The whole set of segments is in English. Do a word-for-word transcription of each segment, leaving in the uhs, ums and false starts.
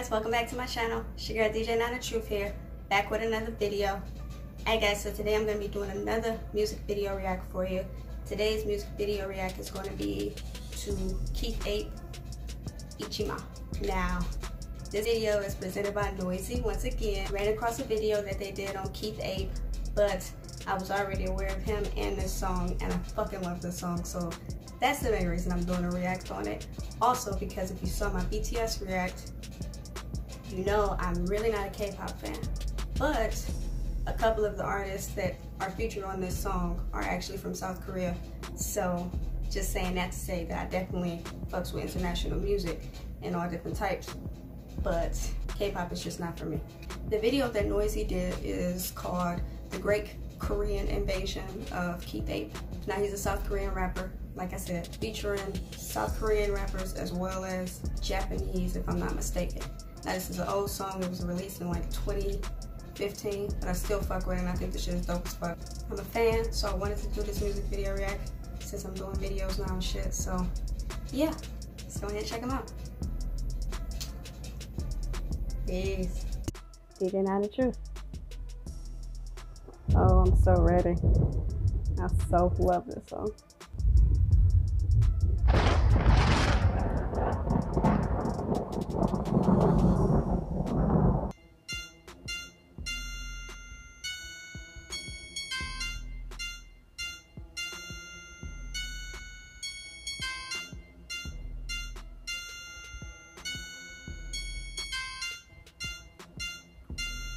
guys, welcome back to my channel. It's your girl D J nine the truth here, back with another video. Alright guys, so today I'm going to be doing another music video react for you. Today's music video react is going to be to Keith Ape, It G Ma. Now, this video is presented by Noisey once again. Ran across a video that they did on Keith Ape, but I was already aware of him and this song, and I fucking love this song, so that's the main reason I'm doing a react on it. Also because if you saw my B T S react, you know I'm really not a K-pop fan. But a couple of the artists that are featured on this song are actually from South Korea. So just saying that to say that I definitely fucks with international music and all different types. But K-pop is just not for me. The video that Noisey did is called The Great Korean Invasion of Keith Ape. Now he's a South Korean rapper, like I said, featuring South Korean rappers as well as Japanese, if I'm not mistaken. Now this is an old song, it was released in like twenty fifteen, but I still fuck with it and I think this shit is dope as fuck. I'm a fan, so I wanted to do this music video react since I'm doing videos now and shit, so yeah, let's go ahead and check them out. Peace. D J nine the truth. Oh, I'm so ready. I so love this song.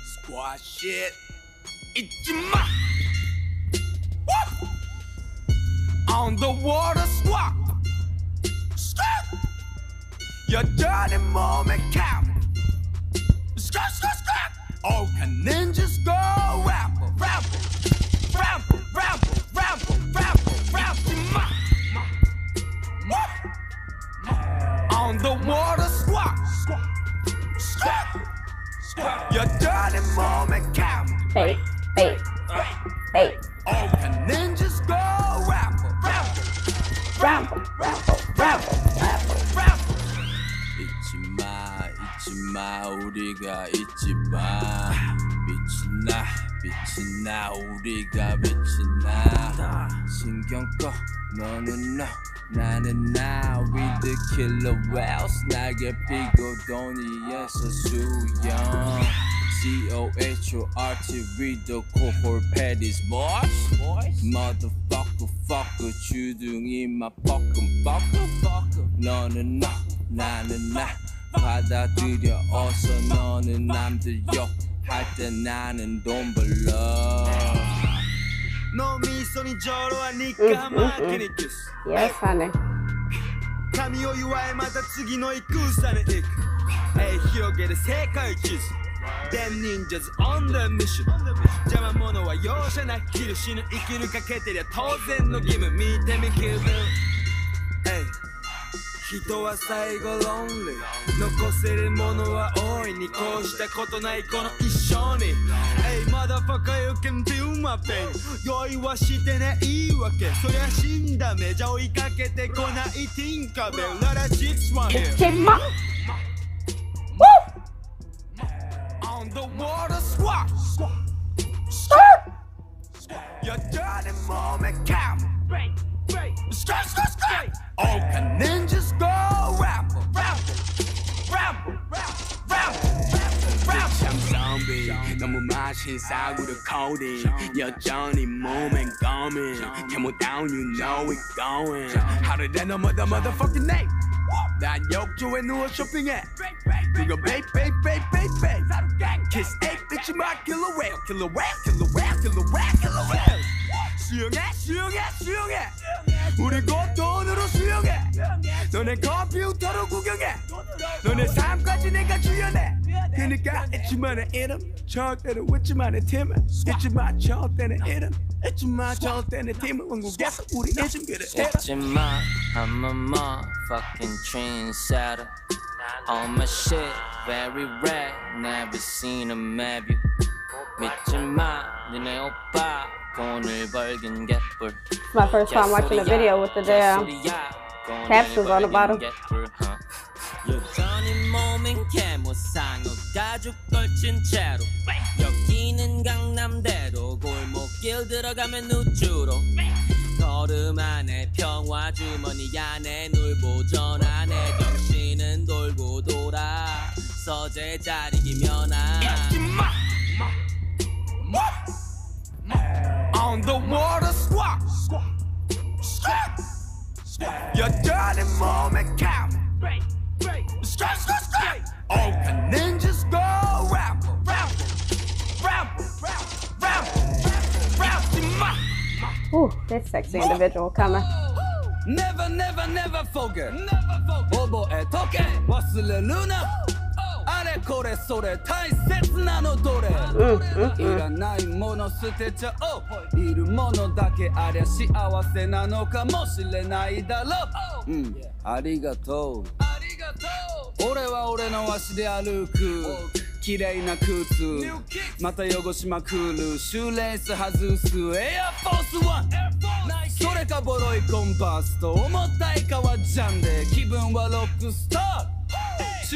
Squash shit. It G Ma. On the water squat. Squat. Your dirty moment count. Squat, squat, squat. Oh, can ninjas go rapper, rapper, rapper, rapper, rapper, rapper, rapper, G Ma. Woo! On the water squat. Squat. Squat. Squat. Your dirty moment count. Hey. Hey, hey, oh, can ninjas go rapper, rapper, rapper, rapper, rapper, rapper, rapper. It's my, it's my, 우리가 있지마. 빛이나, 빛이나, 우리가 빛이나. 신경 꺼, 너는 너, 나는 나. We the killer whales, 날개 피고 도니에서 수영. C O H O R T, read the cohort patties, boys. Boys. Motherfucker, fucker, 주둥이 my fucking fucker, fucker. 너는 너, 나는 나. 받아들여, 어서 너는 남들 욕할 때 나는 돈 벌러. 너 미소는 저러하니까 막히니께서. Yes, honey. 감히 오유와에 맞아 죽이 너의 구산에 익. 에이, 히로게를 색깔 주스. Them ninjas on the mission. Jama mono wa yosha na kiru shinu ikiru kakete ria touzen no gimu mite mi kyubu. Hey, hito wa saigo lonely. Nokoseru mono wa ooi ni koushita koto nai kono issho ni. Hey, motherfucker, you can feel my pain. Yoi wa shite nai wake. Soria shinda meja oi kakete konai Tinkerbell. Not a chips one here. The water swap, swap, swap. Your dirty moment count. Break, break, scratch, scratch, scratch. Oh, can ninjas go rapper, rapper, rapper, rapper, rapper, rapper. I'm zombie. 너무 맛이 싸구려 coating. Your dirty moment coming. Come on down, you know it going. How did that number the motherfucking name? That yoke to a new shopping at. You go babe, babe, babe, babe, babe. Kiss eight, bitch, my killer whale, killer whale, killer whale, killer whale, killer whale. Shoot it, shoot it, shoot it. 우리 곧 돈으로 수용해. 너네 컴퓨터로 구경해. 너네 삶까지 내가 주연해. 그니까 있지만은 이름 절대로 웃지만은 팀은 있지만 절대는 이름 있지만 절대는 팀은 원국에서 우리 이즘 그래. 있지만 I'm a motherfucking trendsetter. All my shit very rare. Never seen them have you. 믿지마 너네 오빠 돈을 벌긴 개뿔. It's my first time watching a video with the damn captions on the bottom. Your tiny moment camera. 상업 다죽 걸친 채로 여기는 강남대로 골목길 들어가면 우주로 걸음 안에 평화 주머니 안에 늘 보전 안에 정신은 돌고 돌아 서재 자리기면 안 It G Ma On the water squat Squat Your dirty 몸에 cap Squat squat squat All the ninjas go rap Rap Rap Rap Rap Rap It G Ma Ooh, this sexy individual coming. Never, never, never forget. Never forget. 오버에 토끼 왔을래루나. 아래 고래 소래 다이셋나 노래. 이란 나이 모노 스테쳐. 이루 모노 다케 아랴 시아와세 나노카 모실래나이 달로. 음, 아리가토. 아리가토. 오레와 오레노 와시데 아루쿠. 綺麗な靴また汚しまくるシューレース外すエアフォースワンそれかボロいコンパスと重たい革ジャンで気分はロックスターチ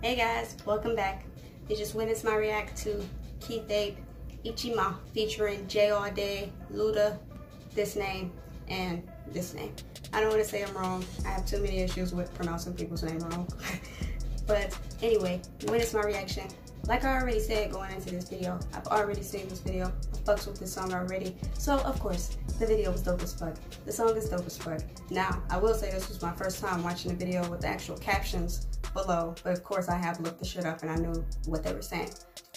Hey guys, welcome back. You just witnessed my react to Keith Ape, It G Ma, featuring JayAllDay, Loota, this name, and this name. I don't want to say I'm wrong. I have too many issues with pronouncing people's name wrong. But anyway, you witnessed my reaction. Like I already said going into this video, I've already seen this video, I fucked with this song already, so of course, the video was dope as fuck, the song is dope as fuck. Now, I will say this was my first time watching the video with the actual captions below, but of course I have looked the shit up and I knew what they were saying.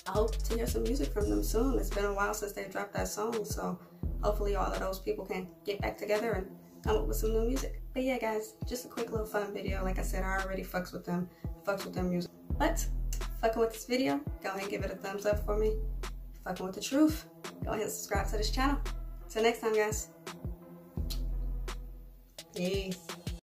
I hope to hear some music from them soon, it's been a while since they dropped that song, so hopefully all of those people can get back together and come up with some new music. But yeah guys, just a quick little fun video, like I said, I already fucks with them, fucks with their music, but fucking with this video, go ahead and give it a thumbs up for me. Fucking with the truth, go ahead and subscribe to this channel. Till next time guys. Peace.